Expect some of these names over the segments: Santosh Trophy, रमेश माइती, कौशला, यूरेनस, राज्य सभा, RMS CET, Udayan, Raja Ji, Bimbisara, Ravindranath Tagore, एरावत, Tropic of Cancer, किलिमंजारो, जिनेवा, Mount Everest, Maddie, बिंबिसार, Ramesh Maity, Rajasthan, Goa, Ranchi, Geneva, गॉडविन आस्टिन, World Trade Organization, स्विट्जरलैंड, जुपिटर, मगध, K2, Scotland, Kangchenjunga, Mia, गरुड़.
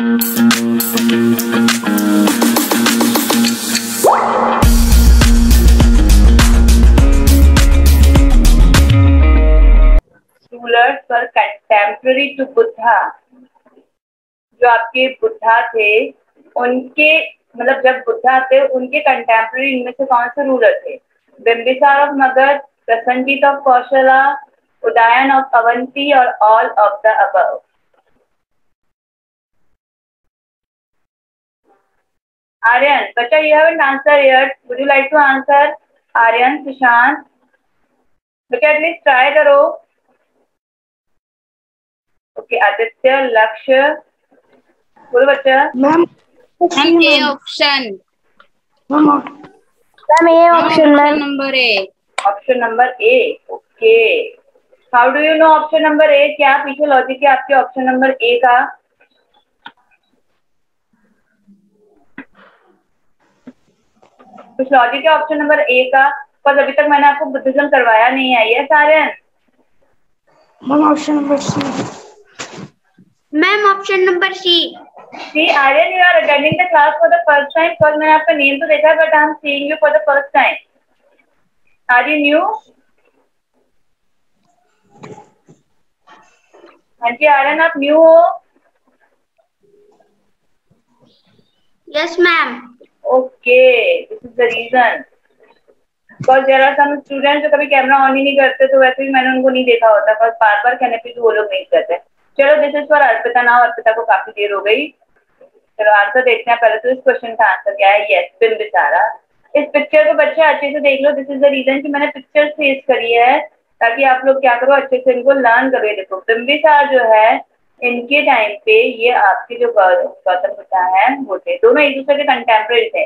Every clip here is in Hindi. रूलर्स पर कंटेम्प्ररी टू बुद्धा, जो आपके बुद्धा थे उनके मतलब जब बुद्धा थे उनके कंटेम्प्ररी इनमें से कौन से रूलर थे? बिंबिसार of मगध, Prasannajit of कौशला, Udayan of Avanti और all of the above. Aryan, Bacha, you haven't answered yet. Would you like to answer? Aryan, Sushant, Bacha, at least try करो. Okay, Aditya, Lakshya, बोलो बच्चा. Ma'am A option. Ma'am A option number A. Option number A. Okay. How do you know option number A? क्या पीछे लॉजिक है आपके ऑप्शन नंबर ए का? कुछ लॉजिक है ऑप्शन नंबर ए का, पर अभी तक मैंने आपको बुद्धिज्म करवाया नहीं है ये सारे. Ma'am option number C. Ma'am option number C. See Aryan, you are attending the class for the first time. कल मैंने आपका नेम तो देखा but I am seeing you for the first time. Are you new? हाँ जी आर्यन, आप न्यू हो? Yes ma'am. Okay, this is the reason. Because there are some students जो कभी कैमरा ऑन ही नहीं करते, तो वैसे भी मैंने उनको नहीं देखा होता, पर बार बार कहने पे भी वो लोग नहीं करते. चलो this is for Arpita. Now Arpita को काफी देर हो गई. चलो आंसर देखते हैं. पहले तो इस क्वेश्चन का आंसर क्या है? यस, बिंबिसारा. इस पिक्चर को बच्चे अच्छे से देख लो. दिस इज द रीजन कि मैंने पिक्चर्स फेस करी है ताकि आप लोग क्या करो, अच्छे से इनको लर्न करो. देखो बिंबिसारा जो है, इनके टाइम पे ये आपके जो गौतम बुद्ध हैं वो थे, दोनों एक दूसरे के कंटेम्परेरी थे.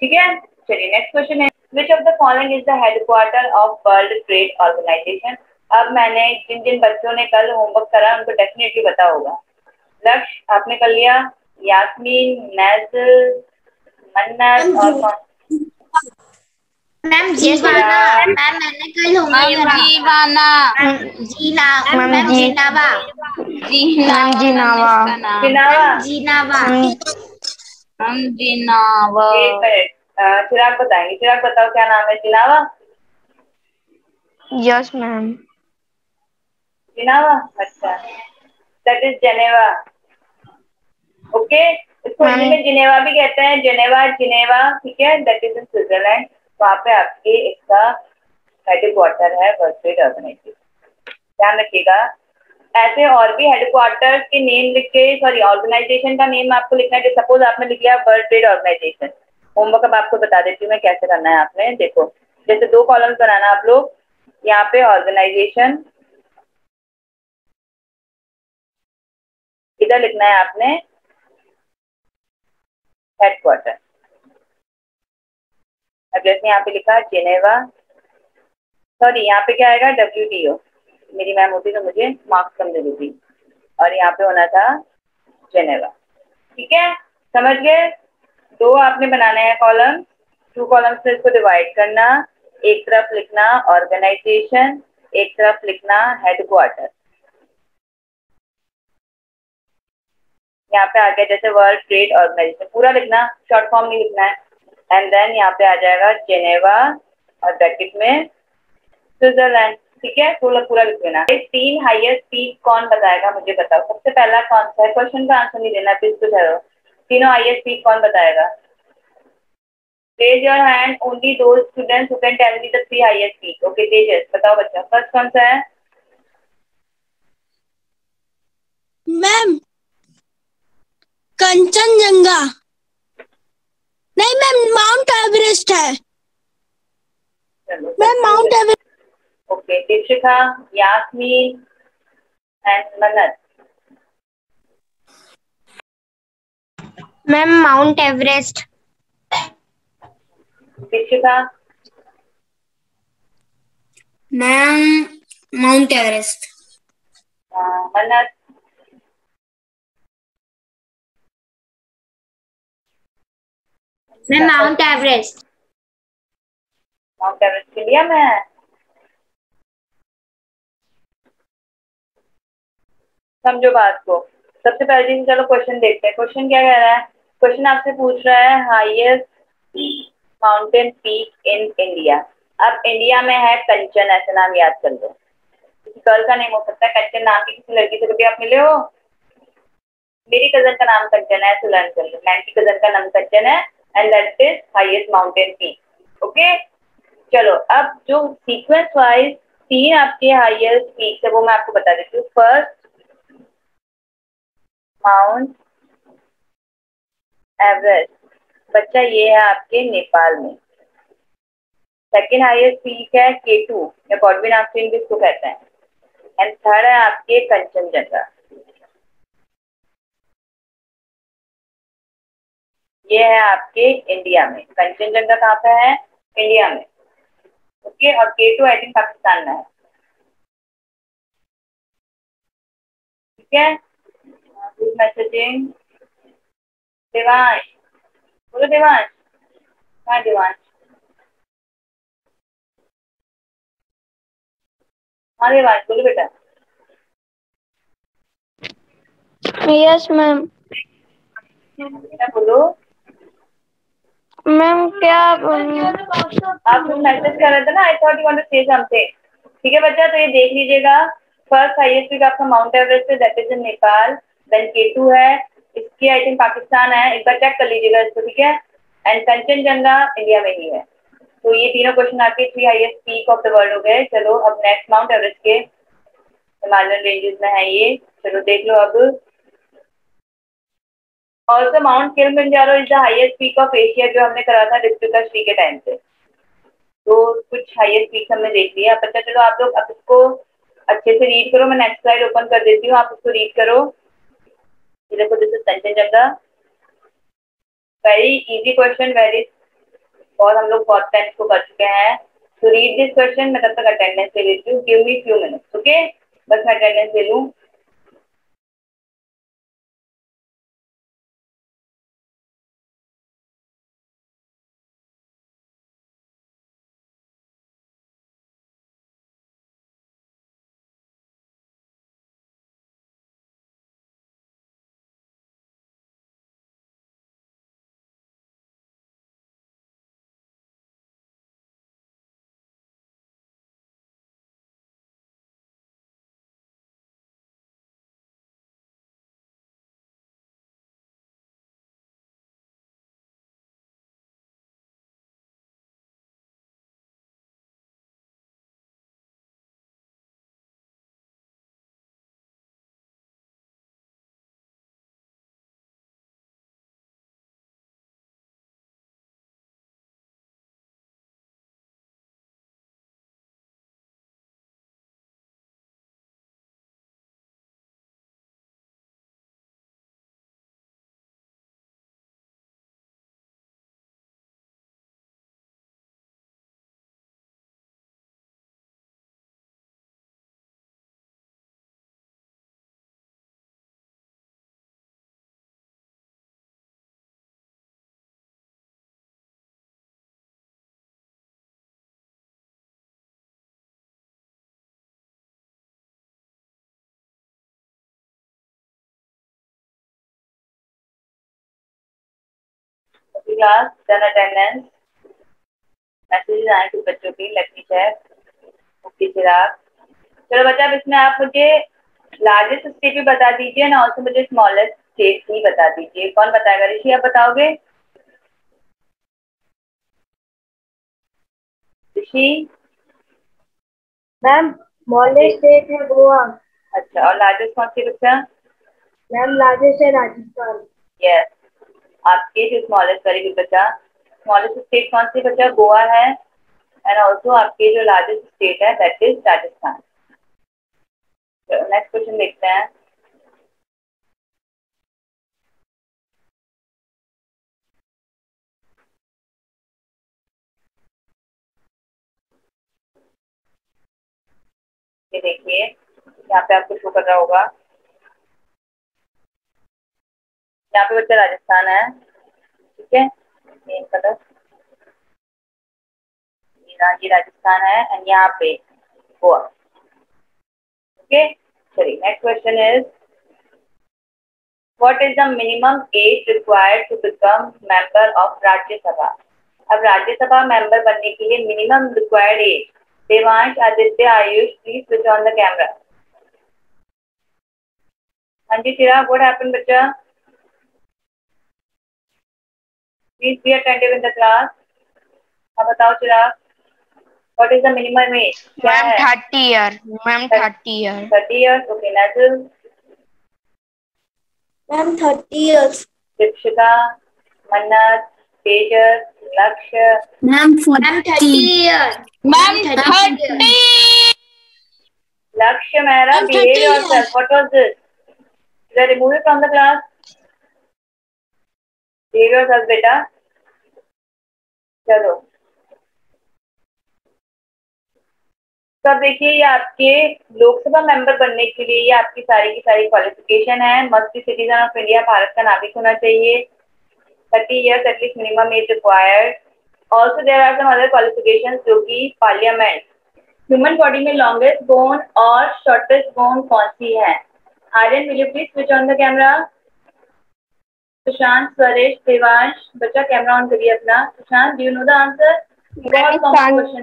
ठीक है, चलिए नेक्स्ट क्वेश्चन है. Which of the following is the headquarter of World Trade Organization? अब मैंने जिन जिन बच्चों ने कल होमवर्क करा उनको डेफिनेटली पता होगा. लक्ष्य आपने कर लिया, यास्मीन, नैजल, मन्नत और मैम जीवाना. मैम मैंने कल होमवर्क करा. जीवाना, जीना, मैम जीनावा, जीनावा, जीनावा, जीनावा, हम जीनावा. एक मिनट, चिराग बताएंगे. चिराग बताओ क्या नाम है? जीनावा. Yes ma'am, Geneva. अच्छा, दैट इज जेनेवा. ओके, इसको हिंदी में जिनेवा भी कहते हैं. जिनेवा, जिनेवा, ठीक है, दैट इज इन स्विट्जरलैंड. वहाँ पे आपके इसका हेडक्वार्टर है, वर्ल्ड ट्रेड ऑर्गेनाइजेशन. ध्यान रखिएगा. ऐसे और भी हेडक्वार्टर के नेम लिख के, सॉरी ऑर्गेनाइजेशन का नेम आपको लिखना है. सपोज आपने लिख लिया वर्ल्ड ट्रेड ऑर्गेनाइजेशन. होमवर्क अब आपको बता देती हूँ मैं कैसे करना है. आपने देखो जैसे दो कॉलम्स बनाना आप लोग. यहाँ पे ऑर्गेनाइजेशन इधर लिखना है आपने हेडक्वार्टर. जैसे यहाँ पे लिखा जिनेवा, सॉरी यहाँ पे क्या आएगा? WTO. मेरी मैम होती तो मुझे मार्क्स कम दे देती. और यहाँ पे होना था जिनेवा. ठीक है, समझ गए. दो आपने बनाने हैं कॉलम. टू कॉलम्स में इसको डिवाइड करना. एक तरफ लिखना ऑर्गेनाइजेशन, एक तरफ लिखना हेडक्वार्टर. यहाँ पे आ गया जैसे वर्ल्ड ट्रेड ऑर्गेनाइजेशन, पूरा लिखना, शॉर्ट फॉर्म नहीं लिखना है. एंड देन यहाँ पे आ जाएगा जिनेवा और ब्रैकेट में स्विट्जरलैंड. ठीक है, पूरा पूरा लिख देना. तीन हाईएस्ट पीक कौन बताएगा मुझे बताओ? सबसे पहला कौन सा है? क्वेश्चन का आंसर नहीं देना प्लीज, तो ठहरो. तीनों हाईएस्ट पीक कौन बताएगा? रेज योर हैंड ओनली दो students who can tell me the three highest peak. Okay Tejas, बताओ बच्चा फर्स्ट कौन सा है? मैम कंचनजंगा. नहीं मैम, माउंट एवरेस्ट है. Ma'am Mount Everest. Okay Dikshika, Yasmin and Mannat. Ma'am Mount Everest. Dikshika. Ma'am Mount Everest. Mannat. Ma'am mount Everest. Mount Everest के लिए मैं समझो बात को, सबसे पहले जी चलो क्वेश्चन देखते हैं। क्वेश्चन क्या कह रहा है? क्वेश्चन आपसे पूछ रहा है highest mountain peak in India. अब इंडिया में है कंचन, ऐसा नाम याद कर लो, किसी गर्ल का नहीं हो सकता। कंचन नाम की किसी लड़की से कभी आप मिले हो? मेरी कजन का नाम कंचन है, ऐसे लर्न कर लो। मैम की कजन का नाम कंचन है and that is highest mountain peak. Okay चलो अब जो सीक्वेंस वाइज तीन आपके हाईएस्ट पीक है वो मैं आपको बता देती हूँ। फर्स्ट माउंट एवरेस्ट बच्चा ये है आपके नेपाल में। सेकेंड हाईएस्ट पीक है K2 या गॉडविन आस्टिन भी इसको कहते हैं। एंड थर्ड है आपके कंचनजंगा, ये है आपके इंडिया में। कंचनजंगा कहाँ पे है? इंडिया में। ओके और K2 आई थिंक पाकिस्तान में है। ठीक है मैसेजिंग देवांश, बोलो देवांश, हाँ देवांश, हाँ देवांश बोलो बेटा। Yes ma'am. बेटा बोलो मैम। क्या आप मैसेज कर रहे थे ना, I thought you want to say something. ठीक है बच्चा तो ये देख लीजिएगा। फर्स्ट हाईएस्ट पीक आपका माउंट एवरेस्ट है that is in Nepal. Then K2 है, इसकी आई थिंक पाकिस्तान है, एक बार चेक कर लीजिएगा इसको। ठीक है एंड कंचनजंगा इंडिया में ही है। तो ये तीनों क्वेश्चन आपके 3 highest peak of the world हो गए। चलो अब नेक्स्ट माउंट एवरेस्ट के हिमालयन रेंजेस में है ये, चलो देख लो। अब also Mount किलिमंजारो is the highest peak of Asia, जो हमने करा था डिस्ट्रिक्ट श्री के टाइम पे। तो कुछ हाईएस्ट पीक हमने देख लिया। पता चलो आप लोग अब इसको अच्छे से रीड करो। मैं नेक्स्ट स्लाइड ओपन कर देती हूँ, आप उसको रीड करो। ये देखो this is Kanchenjunga, very easy question, very, और हम लोग बहुत टाइम इसको कर चुके हैं। तो रीड दिस क्वेश्चन, मैं तब तक अटेंडेंस ले लेती हूँ। Give me few minutes. Okay बस मैं अटेंडेंस ले लूँ। क्लास डन, अटेंडेंस मैसेज आए कुछ बच्चों की, लकी चेक, ओके चिराग। चलो बच्चा इसमें आप मुझे लार्जेस्ट स्टेट भी बता दीजिए ना, ऑल्सो मुझे स्मॉलेस्ट स्टेट भी बता दीजिए। कौन बताएगा? ऋषि आप बताओगे? ऋषि मैम स्मॉलेस्ट स्टेट है गोवा। अच्छा और लार्जेस्ट कौन सी बच्चा? मैम लार्जेस्ट है राजस्थान। यस आपके जो स्मॉलेस्ट, वेरी गुड बच्चा। स्मॉलेस्ट स्टेट कौन सी बच्चा? गोवा है एंड ऑल्सो आपके जो लार्जेस्ट स्टेट है that is Rajasthan. Next question देखते हैं। ये देखिए यहाँ पे आपको शो कर रहा होगा, यहाँ पे बच्चा राजस्थान है। ठीक है ये राजस्थान है एंड यहाँ पे गोवा। ओके चलिए next question is What is the minimum age required to become member of Rajya Sabha? अब राज्य सभा मेंबर बनने के लिए minimum required age. Devansh, Aditya, Ayush, please switch on the camera. हाँ जी चिराग, व्हाट हैपेंड बच्चा? Please be attentive in the class. अब बताओ Chirag, what is the minimum age? Ma'am 30 year. Ma'am 30 year. 30 years, okay. Nazal? Ma'am 30 years. Dikshita, Mannat, Tejas, Lakshya? Ma'am 40 years. Ma'am 30। Lakshya मेरा, behave yourself. What was this? Did I remove you from the class? Behave yourself बेटा। चलो सब देखिए, ये आपके लोकसभा मेंबर बनने के लिए ये आपकी सारी की सारी क्वालिफिकेशन है। Must be citizen of India, Bharat का नागरिक होना चाहिए। 30 years at least minimum age required. Also there are some other qualifications जो कि parliament, human body में longest bone और shortest bone कौन सी है? Aryan, will you please switch on the camera? Sushant, Suresh, Devansh, बच्चा कैमरा ऑन करिए अपना। Sushant, do you know the answer? बहुत कॉम्प्लिकेशन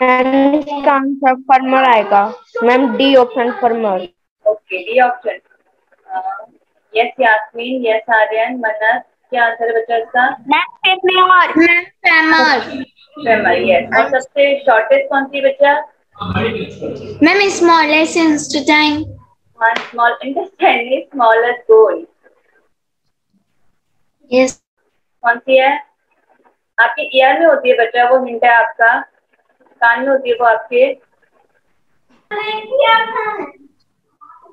है। इसका आंसर फार्मर आएगा। Ma'am D option femur. Okay D option. Yes Yasmin, yes Aryan, Manas, क्या आंसर है बच्चा इसका? Ma'am femur, yes. और सबसे शॉर्टेस्ट कौन सी बच्चा? Ma'am smallest intestine. One small intestine is smallest bone, yes. कौन सी है? आपके ईयर में होती है बच्चा, वो हिंट है आपका। कान में होती है वो आपके।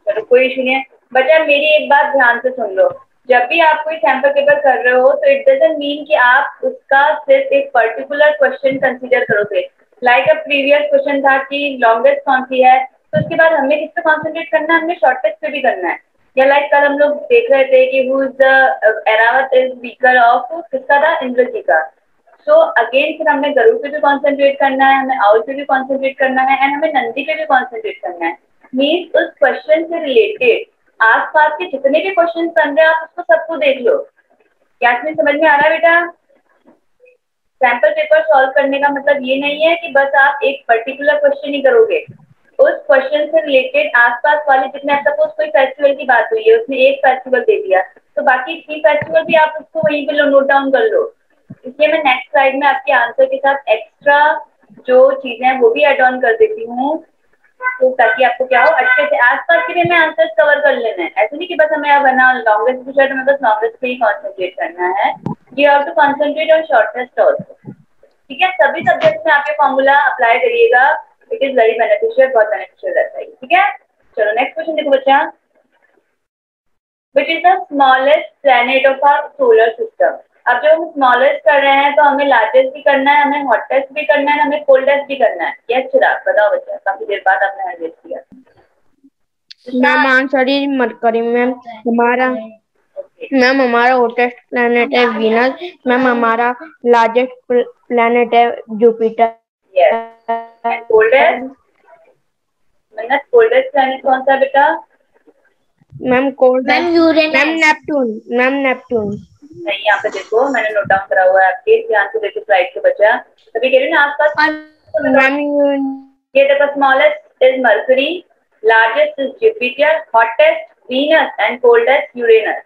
चलो कोई इशू नहीं है बच्चा। मेरी एक बात ध्यान से सुन लो, जब भी आप कोई सैंपल पेपर कर रहे हो तो इट डजंट मीन कि आप उसका सिर्फ एक पर्टिकुलर क्वेश्चन कंसीडर करोगे। लाइक अब प्रीवियस क्वेश्चन था कि लॉन्गेस्ट कौन सी है, तो उसके बाद हमें किस पे कॉन्सेंट्रेट करना है, हमें शॉर्टेस्ट पे भी करना है। या लाइक कल हम लोग देख रहे थे कि who is the एरावत is speaker of, किसका था? इंद्र जी का। सो अगेन फिर हमने गरुड़ पे भी कॉन्सेंट्रेट करना है, हमें आउल पे भी कॉन्सेंट्रेट करना है, एंड हमें नंदी पे भी कॉन्सेंट्रेट करना है। मीन्स उस क्वेश्चन से रिलेटेड आस पास के जितने भी क्वेश्चन बन रहे हैं आप उसको सबको देख लो। क्या समझ में आ रहा है बेटा? सैंपल पेपर सॉल्व करने का मतलब ये नहीं है कि बस आप एक पर्टिकुलर क्वेश्चन ही करोगे। उस क्वेश्चन से रिलेटेड आसपास वाले जितने, सपोज कोई फेस्टिवल की बात हुई है, उसने एक फेस्टिवल दे दिया तो बाकी 3 फेस्टिवल भी आप उसको वहीं पे नोट डाउन कर लो। इसलिए मैं नेक्स्ट स्लाइड में आपके आंसर के साथ एक्स्ट्रा जो चीजें हैं वो भी एड ऑन कर देती हूँ, तो ताकि आपको क्या हो, अच्छे से आसपास के भी हमें आंसर्स कवर कर लेना है। ऐसे नहीं कि बस हमें लॉन्गेस्ट पूछा है तो हमें बस लॉन्गेस्ट पे ही कॉन्सेंट्रेट करना है। You have to concentrate on shortest also, ठीक है? सभी सब्जेक्ट्स में आप ये फॉर्मूला अप्लाई करिएगा, इट इज वेरी बेनिफिशियल, बहुत बेनिफिशियल रहता है, ठीक है? चलो नेक्स्ट क्वेश्चन देखो बच्चा। Which is the smallest planet of our solar system. अब जब हम स्मॉलेस्ट कर रहे हैं तो हमें लार्जेस्ट भी करना है, हमें हॉटेस्ट भी करना है, हमें कोल्डेस्ट भी करना है। यस चिराग, बताओ बच्चा, काफी देर बाद आपने एडजस्ट किया। मैम आंसर ही मरकरी मैम हमारा। मैम हमारा हॉटेस्ट प्लैनेट है वीनस। मैम हमारा लार्जेस्ट प्लैनेट है जुपिटर। यस। कोल्डेस्ट? मैंने कोल्डेस्ट प्लैनेट कौन सा बेटा? Ma'am coldest ma'am यूरेनस। Ma'am Neptune. नहीं, यहाँ पे देखो मैंने नोट डाउन करा हुआ है आपके, ध्यान से देखो स्लाइड के बच्चा। तभी कह रही ना आसपास, ये देखो smallest is Mercury, largest is जुपिटर, hottest Venus and coldest यूरेनस।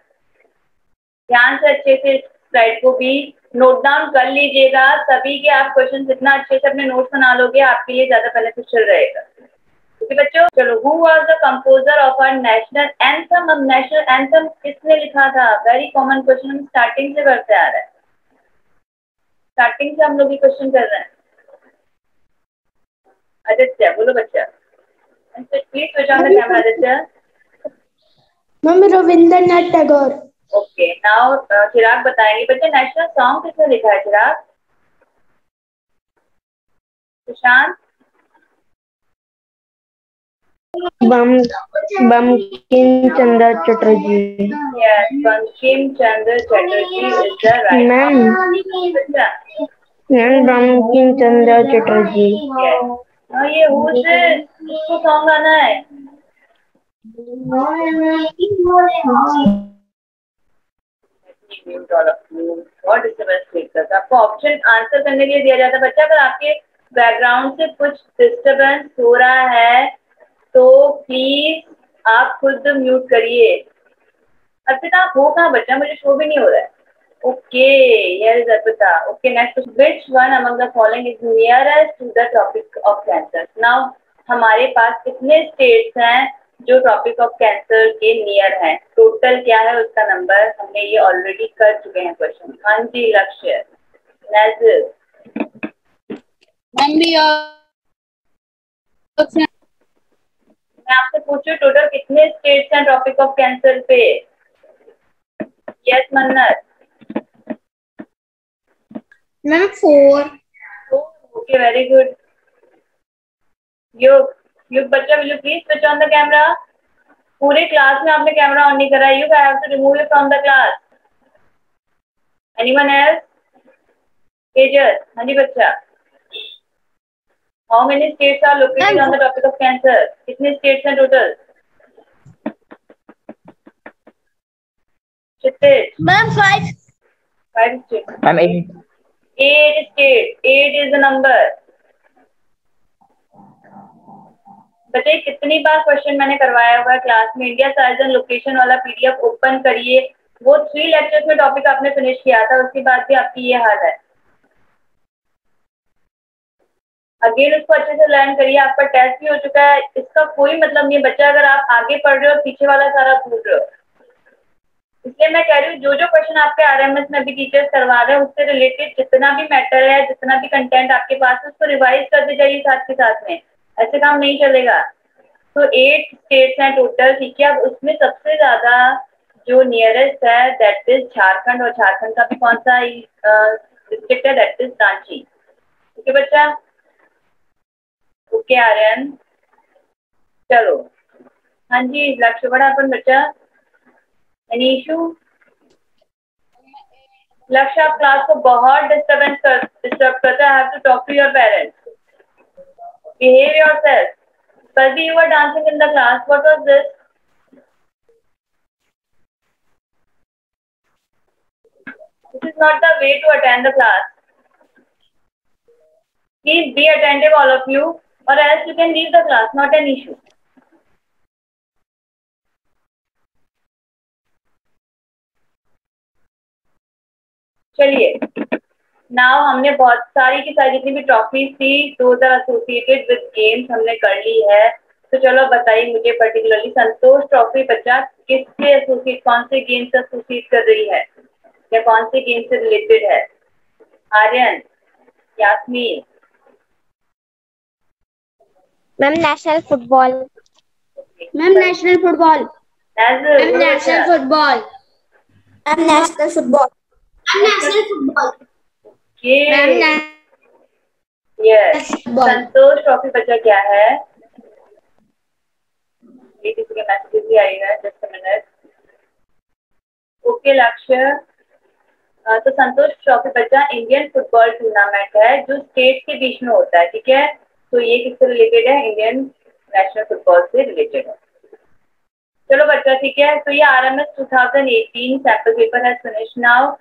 ध्यान से अच्छे से स्लाइड को भी नोट डाउन कर लीजिएगा, तभी के आप क्वेश्चन जितना अच्छे से अपने नोट्स बना लोगे आपके लिए ज्यादा बेनिफिशियल रहेगा, ठीक है बच्चों? चलो, who was the composer of our national anthem? अब नेशनल एंथम किसने लिखा था? वेरी कॉमन क्वेश्चन, हम स्टार्टिंग से करते आ रहे हैं, स्टार्टिंग से हम लोग ये क्वेश्चन कर रहे हैं। आदित्य बोलो बच्चा, please switch on the camera. Aditya? Ma'am Rabindranath Tagore. Okay, now Chirag बताएंगे बच्चे नेशनल सॉन्ग किसने लिखा है? Chirag? Sushant? Bankim Chandra Chatterjee. Yes, Bankim Chandra Chatterjee is the right. Ma'am Bankim Chandra Chatterjee. और ये हु से इसको सॉन्ग गाना है? और डिस्टर्बेंस क्रिएट करता है। आपको ऑप्शन आंसर करने के लिए दिया जाता है बच्चा, अगर आपके बैकग्राउंड से कुछ डिस्टर्बेंस हो रहा है तो प्लीज आप खुद म्यूट करिए। अर्पिता हो कहाँ बच्चा, मुझे शो भी नहीं हो रहा है। Okay yes Arpita, okay next, which one among the following is nearest to the Tropic of Cancer. Now हमारे पास कितने स्टेट्स हैं जो ट्रॉपिक ऑफ कैंसर के नियर हैं, टोटल क्या है उसका नंबर, हमने ये ऑलरेडी कर चुके हैं क्वेश्चन। हाँ जी लक्ष्य, मैं आपसे पूछू टोटल कितने स्टेट्स हैं ट्रॉपिक ऑफ कैंसर पे। Yes Mannat ma'am 4। Okay very good. योग, युग बच्चा will you please switch on the camera. पूरे क्लास में आपने कैमरा ऑन नहीं करा। Yug I have to remove you from the class. Anyone else? Tejas, हाँ जी बच्चा। How many states are located on the topic of cancer? कितने स्टेट्स हैं total? Kshitij ma'am 5 states. Ma'am 8 state, 8 is the number. बच्चे कितनी बार क्वेश्चन मैंने करवाया हुआ है क्लास में, इंडिया सर्जन लोकेशन वाला पीडीएफ ओपन करिए, वो 3 लेक्चर्स में टॉपिक आपने फिनिश किया था, उसके बाद भी आपकी ये हाल है। अगेन उसको अच्छे से लर्न करिए, आपका टेस्ट भी हो चुका है, इसका कोई मतलब नहीं बच्चा अगर आप आगे पढ़ रहे हो पीछे वाला सारा भूल रहे हो। इसलिए मैं कह रही हूँ जो जो क्वेश्चन आपके आरएमएस में भी टीचर्स करवा रहे हैं उससे रिलेटेड जितना भी मैटर है, जितना भी कंटेंट आपके पास है उसको रिवाइज करते जाइए साथ के साथ में, ऐसे काम नहीं चलेगा। तो 8 स्टेट्स हैं टोटल, ठीक है। अब उसमें सबसे ज्यादा जो नियरेस्ट है दैट इज झारखंड, और झारखंड का भी कौन सा डिस्ट्रिक्ट है दैट इज रांची। ओके बच्चा, ओके आर्यन, चलो हाँ जी लक्ष्य बड़ा अपन बच्चा। अनीशु लक्ष्य आप क्लास को बहुत डिस्टर्ब करता है, have to talk to your parents. Behave yourself. Kalbi, you were dancing in the class. What was this? This is not the way to attend the class. Please be attentive, all of you, or else you can leave the class. Not an issue. चलिए नाउ हमने बहुत सारी जितनी भी ट्रॉफीज थी those are associated with games हमने कर ली है। तो चलो बताइए मुझे पर्टिकुलरली संतोष ट्रॉफी बच्चा किससे एसोसिएट, कौन से गेम से एसोसिएट कर रही है या कौन से गेम से रिलेटेड है? Aryan, Yasmin. Ma'am national football. Ma'am national football. Ma'am national football. Ma'am national football. Ma'am national football. Yes Santosh trophy बच्चा क्या है? ये किसी के मैसेज भी आएगा जस्ट मिनट। ओके लक्ष्य, तो संतोष ट्रॉफी बच्चा इंडियन फुटबॉल टूर्नामेंट है जो स्टेट के बीच में होता है, ठीक है। तो ये किससे रिलेटेड है? इंडियन नेशनल फुटबॉल से रिलेटेड है। चलो बच्चा ठीक है, तो ये आरएमएस 2018 सैंपल पेपर है। सुनिश्चित नाउ